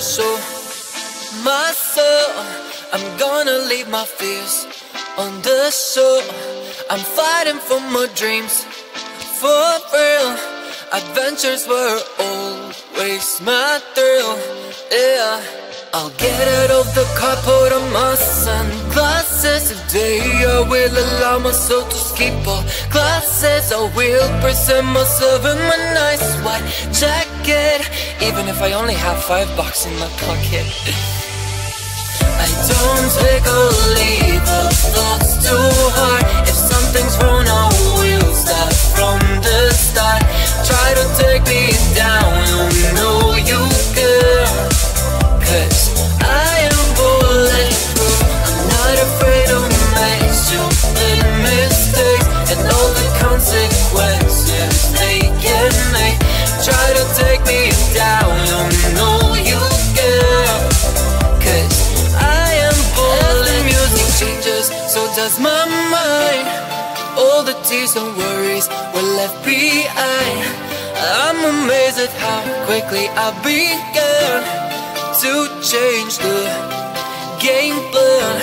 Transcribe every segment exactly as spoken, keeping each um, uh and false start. soul, my soul. I'm gonna leave my fears on the shore. I'm fighting for my dreams, for real. Adventures were always my thrill, yeah. I'll get out of the car, put on my sunglasses. Today I will allow myself to skip all classes. I will present myself in my nice white jacket, even if I only have five bucks in my pocket. I don't take a leap of thoughts too hard. If something's wrong, I will start from the start. Try to take me down, I know you could, cause I am bulletproof. I'm not afraid of my stupid mistakes and all the consequences they can make. Try to take me down, I know you can, cause I am bulletproof. As the music changes, so does my mind. All the tears and worries were left behind. I'm amazed at how quickly I began to change the game plan,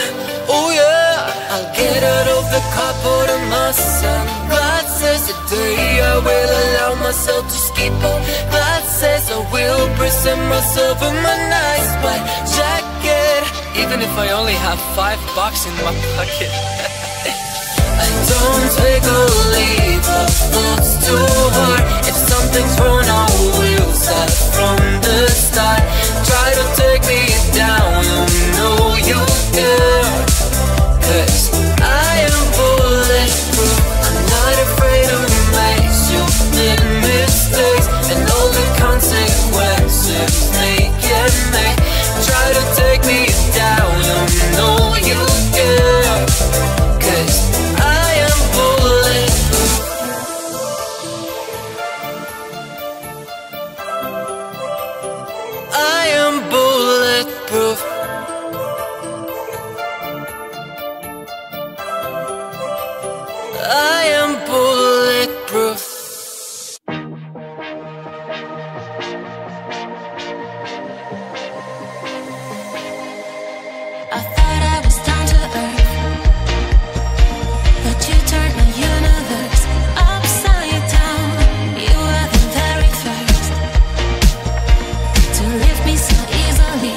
oh yeah. I'll get out of the car, put on my sunglasses. Today I will allow myself to skip all classes. I will present myself in my nice white jacket, even if I only have five bucks in my pocket. I don't take a leap of thoughts too hard. If something's wrong, I will start from the start. Try to take me down, I know you can, cause I am bulletproof. I'm not afraid of my stupid mistakes and all the consequences they can make. Try to take me down, I know you can, cause bulletproof. I am bulletproof. I thought I was down to earth, but you turned my universe upside down. You were the very first to lift me so easily.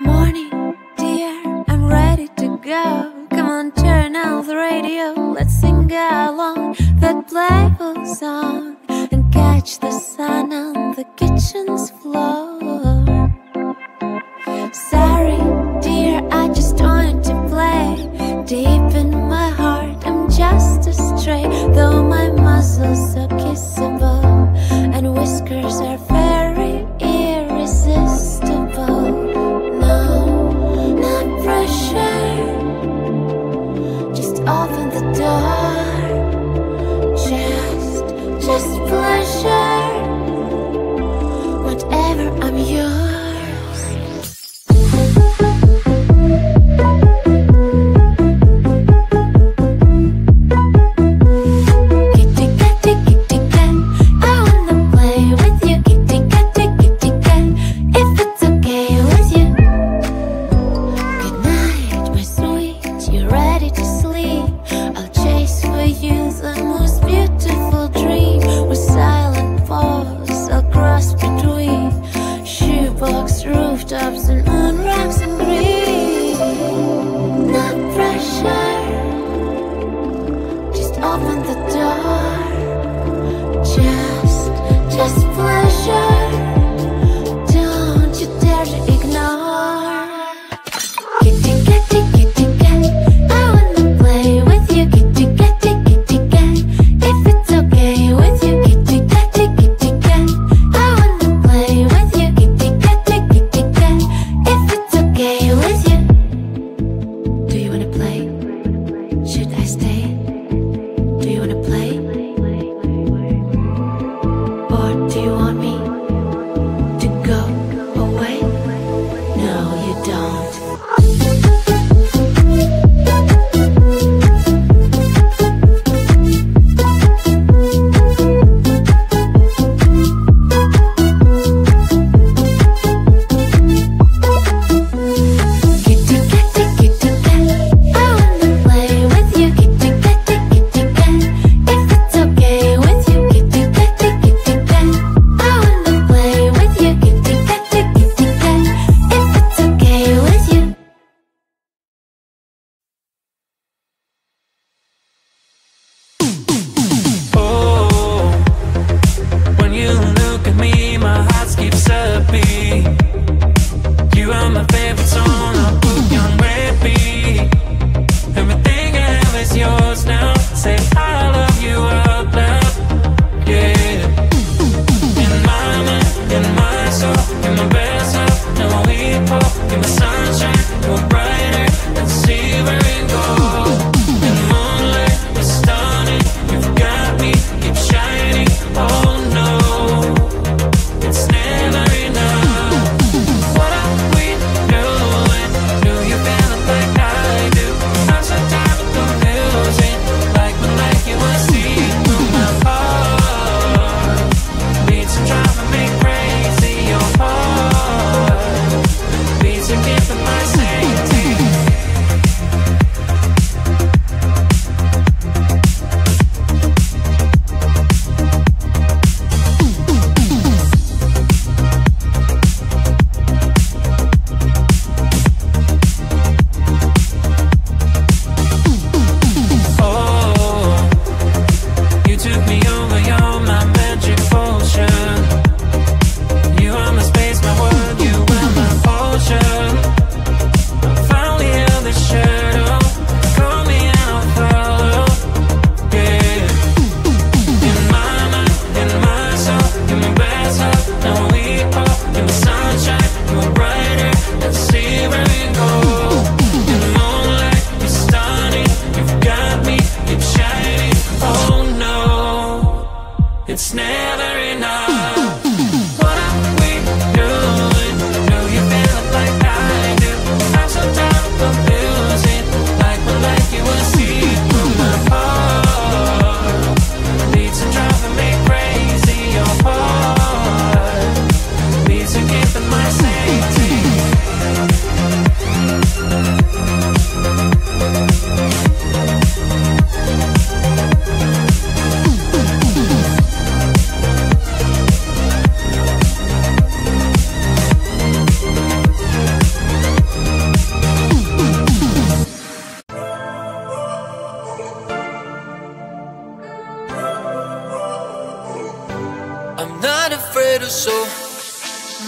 Morning, dear, I'm ready to go. Come on, turn out the radio. radio, let's sing along that playful song and catch the sun on the kitchen's floor. Sorry, dear, I just wanted to play. Deep in my heart, I'm just a stray. Though my muscles are kissable and whiskers are very irresistible. No, not pressure. Just open the door. Just, just pleasure. Whatever, I'm yours. She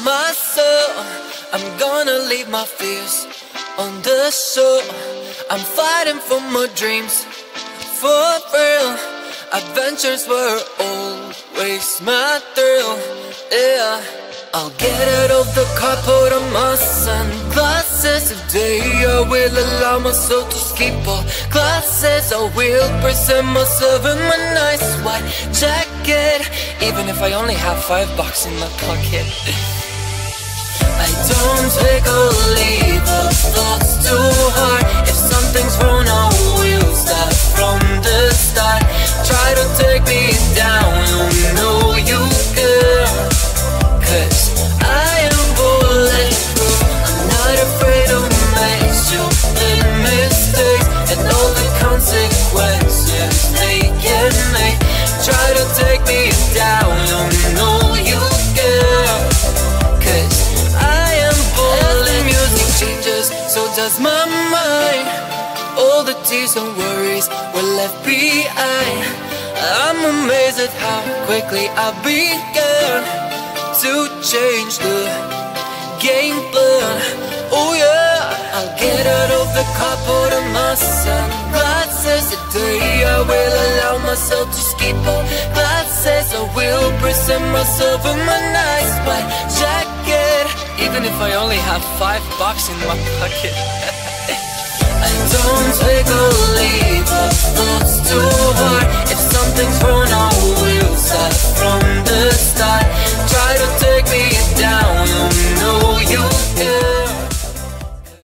my soul. I'm gonna leave my fears on the shore. I'm fighting for my dreams, for real. Adventures were always my thrill, yeah. I'll get out of the car, put on my sunglasses. Today I will allow myself to skip all classes. I will present myself in my nice white jacket, even if I only have five bucks in my pocket. I don't take or leave the thoughts too hard. If something's wrong, I will start from the start. Try to take me down, you know you girl, 'cause I am bulletproof. I'm not afraid of make stupid mistakes and all the consequences they can make. Try to take me down, you know you girl, 'cause I am bulletproof. The music changes, so does my mind. All the tears and worries were left behind. I'm amazed at how quickly I began to change the game plan. Oh yeah, I'll get out of the car, put on my sunglasses. Today I will allow myself to skip all classes. I will present myself in my nice white jacket, even if I only have five bucks in my pocket. I don't take or leave the thoughts too hard. If something's wrong, I will start from the start. Try to take me down.